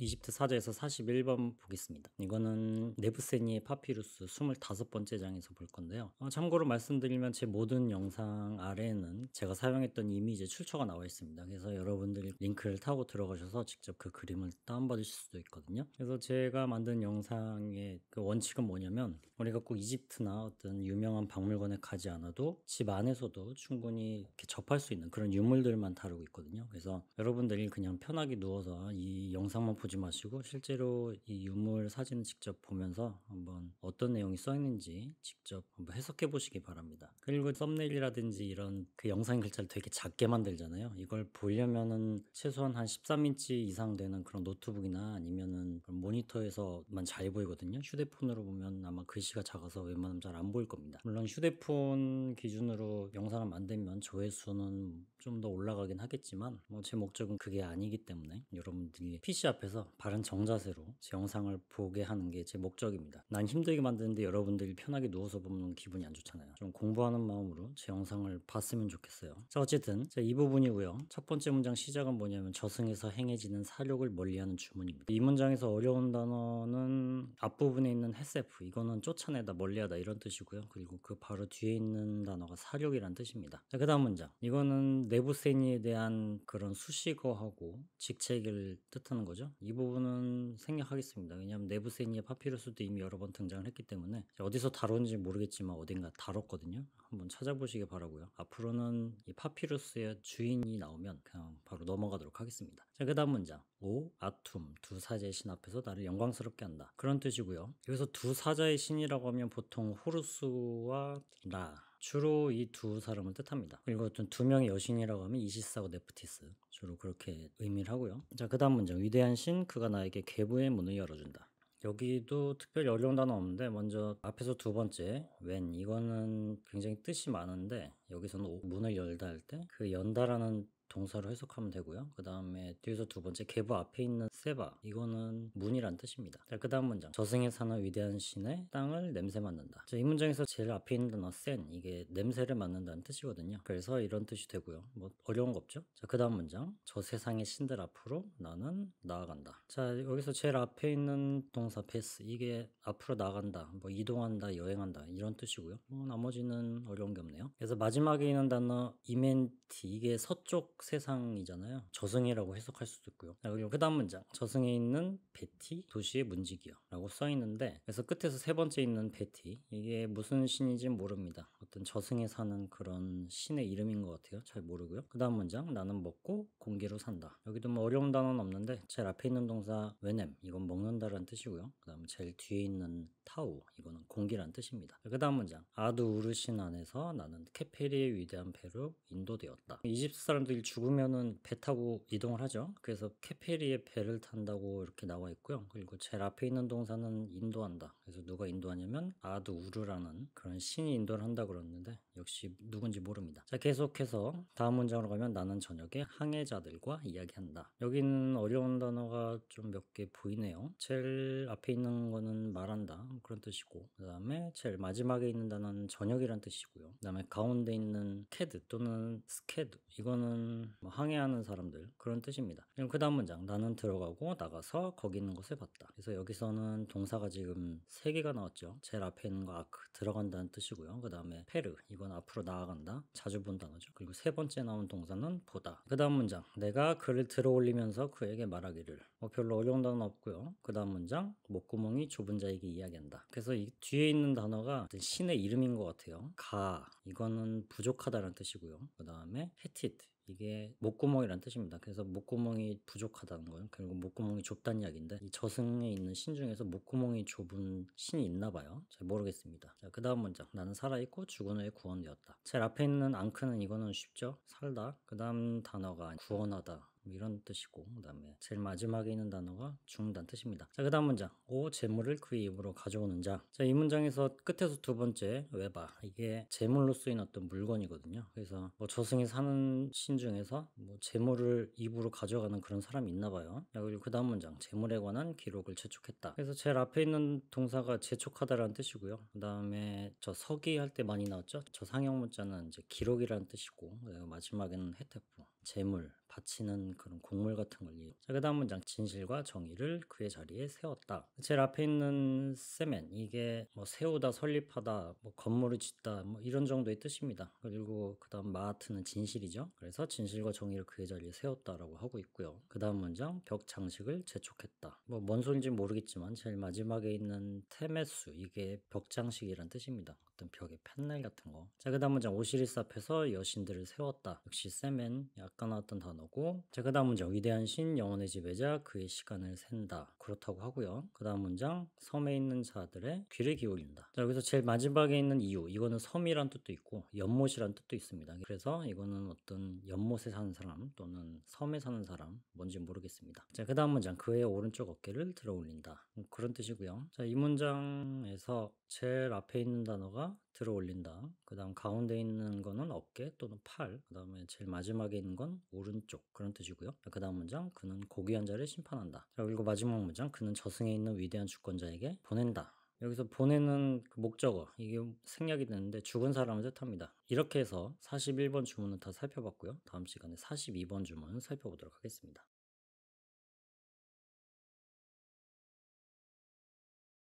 이집트 사자에서 41번 보겠습니다. 이거는 네브세니의 파피루스 25번째 장에서 볼 건데요. 참고로 말씀드리면 제 모든 영상 아래에는 제가 사용했던 이미지의 출처가 나와 있습니다. 그래서 여러분들이 링크를 타고 들어가셔서 직접 그 그림을 다운받으실 수도 있거든요. 그래서 제가 만든 영상의 그 원칙은 뭐냐면, 우리가 꼭 이집트나 어떤 유명한 박물관에 가지 않아도 집 안에서도 충분히 이렇게 접할 수 있는 그런 유물들만 다루고 있거든요. 그래서 여러분들이 그냥 편하게 누워서 이 영상만 보지 마시고 실제로 이 유물 사진을 직접 보면서 한번 어떤 내용이 써 있는지 직접 한번 해석해 보시기 바랍니다. 그리고 썸네일이라든지 이런 그 영상 글자를 되게 작게 만들잖아요. 이걸 보려면은 최소한 한 13인치 이상 되는 그런 노트북이나 아니면은 모니터에서만 잘 보이거든요. 휴대폰으로 보면 아마 글씨가 작아서 웬만하면 잘 안 보일 겁니다. 물론 휴대폰 기준으로 영상을 만들면 조회수는 좀 더 올라가긴 하겠지만 뭐 제 목적은 그게 아니기 때문에 여러분들이 PC 앞에서 바른 정자세로 제 영상을 보게 하는 게 제 목적입니다. 난 힘들게 만드는데 여러분들이 편하게 누워서 보면 기분이 안 좋잖아요. 좀 공부하는 마음으로 제 영상을 봤으면 좋겠어요. 자, 어쨌든 이 부분이고요. 첫 번째 문장 시작은 뭐냐면 저승에서 행해지는 사욕을 멀리하는 주문입니다. 이 문장에서 어려운 단어는 앞부분에 있는 해세프, 이거는 쫓아내다, 멀리하다 이런 뜻이고요. 그리고 그 바로 뒤에 있는 단어가 사욕이란 뜻입니다. 자, 그 다음 문장, 이거는 네브세니에 대한 그런 수식어하고 직책을 뜻하는 거죠. 이 부분은 생략하겠습니다. 왜냐하면 네브세니의 파피루스도 이미 여러 번 등장을 했기 때문에 어디서 다뤘는지 모르겠지만 어딘가 다뤘거든요. 한번 찾아보시기 바라고요. 앞으로는 이 파피루스의 주인이 나오면 그냥 바로 넘어가도록 하겠습니다. 자, 그 다음 문장, 오 아툼, 두 사자의 신 앞에서 나를 영광스럽게 한다, 그런 뜻이고요. 여기서 두 사자의 신이라고 하면 보통 호루스와 라, 주로 이 두 사람을 뜻합니다. 그리고 어떤 두 명의 여신이라고 하면 이시스하고 네프티스, 주로 그렇게 의미를 하고요. 자, 그 다음 문장, 위대한 신, 그가 나에게 계부의 문을 열어준다. 여기도 특별히 어려운 단어 없는데 먼저 앞에서 두 번째 웬, 이거는 굉장히 뜻이 많은데 여기서는 문을 열다 할 때 그 연다라는 동사로 해석하면 되고요. 그 다음에 뒤에서 두 번째 계부 앞에 있는 세바, 이거는 문이란 뜻입니다. 자, 그 다음 문장, 저승에 사는 위대한 신의 땅을 냄새 맡는다. 자, 이 문장에서 제일 앞에 있는 단어 센, 이게 냄새를 맡는다는 뜻이거든요. 그래서 이런 뜻이 되고요. 뭐 어려운 거 없죠. 자, 그 다음 문장, 저 세상의 신들 앞으로 나는 나아간다. 자, 여기서 제일 앞에 있는 동사 베스, 이게 앞으로 나아간다, 뭐 이동한다, 여행한다 이런 뜻이고요. 뭐 나머지는 어려운 게 없네요. 그래서 마지막에 있는 단어 이멘티, 이게 서쪽 세상이잖아요. 저승이라고 해석할 수도 있고요. 그리고 그 다음 문장, 저승에 있는 베티, 도시의 문지기여 라고 써있는데, 그래서 끝에서 세 번째 있는 베티, 이게 무슨 신인지 모릅니다. 어떤 저승에 사는 그런 신의 이름인 것 같아요. 잘 모르고요. 그 다음 문장, 나는 먹고 공기로 산다. 여기도 뭐 어려운 단어는 없는데 제일 앞에 있는 동사 웬헴, 이건 먹는다라는 뜻이고요. 그 다음 제일 뒤에 있는 타우, 이거는 공기라는 뜻입니다. 그 다음 문장, 아두 우르신 안에서 나는 캐페리의 위대한 배로 인도되었다. 이집트 사람들이 죽으면은 배 타고 이동을 하죠. 그래서 캐페리의 배를 탄다고 이렇게 나와 있고요. 그리고 제일 앞에 있는 동사는 인도한다. 그래서 누가 인도하냐면 아두 우르라는 그런 신이 인도를 한다 그러는데 역시 누군지 모릅니다. 자, 계속해서 다음 문장으로 가면 나는 저녁에 항해자들과 이야기한다. 여기는 어려운 단어가 좀 몇 개 보이네요. 제일 앞에 있는 거는 말한다 그런 뜻이고, 그 다음에 제일 마지막에 있는 단어는 저녁이란 뜻이고요. 그 다음에 가운데 있는 캐드 또는 스캐드, 이거는 뭐 항해하는 사람들 그런 뜻입니다. 그럼 그 다음 문장, 나는 들어가고 나가서 거기 있는 것을 봤다. 그래서 여기서는 동사가 지금 3개가 나왔죠. 제일 앞에 있는 거 아크, 들어간다는 뜻이고요. 그 다음에 페르, 이건 앞으로 나아간다, 자주 본 단어죠. 그리고 세 번째 나온 동사는 보다. 그 다음 문장, 내가 그를 들어올리면서 그에게 말하기를, 뭐 별로 어려운 단어는 없고요. 그 다음 문장, 목구멍이 좁은 자에게 이야기한다. 그래서 이 뒤에 있는 단어가 신의 이름인 것 같아요. 가, 이거는 부족하다라는 뜻이고요. 그 다음에 헤티트, 이게 목구멍이란 뜻입니다. 그래서 목구멍이 부족하다는 건 결국 목구멍이 좁다는 이야기인데, 이 저승에 있는 신 중에서 목구멍이 좁은 신이 있나 봐요. 잘 모르겠습니다. 자, 그 다음 문장, 나는 살아있고 죽은 후에 구원되었다. 제일 앞에 있는 앙크는 이거는 쉽죠. 살다. 그 다음 단어가 구원하다 이런 뜻이고, 그 다음에 제일 마지막에 있는 단어가 죽는다는 뜻입니다. 자, 그 다음 문장, 오 재물을 그의 입으로 가져오는 자. 자, 이 문장에서 끝에서 두 번째 왜 봐, 이게 재물로 쓰인 어떤 물건이거든요. 그래서 뭐 저승에 사는 신 중에서 뭐 재물을 입으로 가져가는 그런 사람이 있나 봐요. 자, 그리고 그 다음 문장, 재물에 관한 기록을 재촉했다. 그래서 제일 앞에 있는 동사가 재촉하다라는 뜻이고요. 그 다음에 저 서기 할 때 많이 나왔죠. 저 상형 문자는 이제 기록이라는 뜻이고, 마지막에는 해세프, 재물, 바치는 그런 곡물 같은 걸요. 자, 그 다음 문장, 진실과 정의를 그의 자리에 세웠다. 제일 앞에 있는 세멘, 이게 뭐 세우다, 설립하다, 뭐 건물을 짓다, 뭐 이런 정도의 뜻입니다. 그리고 그 다음 마하트는 진실이죠. 그래서 진실과 정의를 그의 자리에 세웠다라고 하고 있고요. 그 다음 문장, 벽 장식을 재촉했다. 뭐 뭔 소리인지 모르겠지만 제일 마지막에 있는 테메수, 이게 벽 장식이란 뜻입니다. 어떤 벽의 판넬 같은 거. 자, 그 다음 문장, 오시리스 앞에서 여신들을 세웠다. 역시 세멘, 아까 나왔던 단어고. 자, 그 다음 문장, 위대한 신 영혼의 지배자 그의 시간을 센다. 그렇다고 하고요. 그 다음 문장, 섬에 있는 자들의 귀를 기울인다. 자, 여기서 제일 마지막에 있는 이유, 이거는 섬이란 뜻도 있고 연못이란 뜻도 있습니다. 그래서 이거는 어떤 연못에 사는 사람 또는 섬에 사는 사람, 뭔지 모르겠습니다. 자, 그 다음 문장, 그의 오른쪽 어깨를 들어 올린다. 그런 뜻이고요. 자, 이 문장에서 제일 앞에 있는 단어가 들어 올린다. 그 다음 가운데 있는 거는 어깨 또는 팔, 그 다음에 제일 마지막에 있는 건 오른쪽, 그런 뜻이고요. 그 다음 문장, 그는 고귀한 자를 심판한다. 자, 그리고 마지막 문장, 그는 저승에 있는 위대한 주권자에게 보낸다. 여기서 보내는 그 목적어, 이게 생략이 되는데 죽은 사람을 뜻합니다. 이렇게 해서 41번 주문은 다 살펴봤고요. 다음 시간에 42번 주문 살펴보도록 하겠습니다.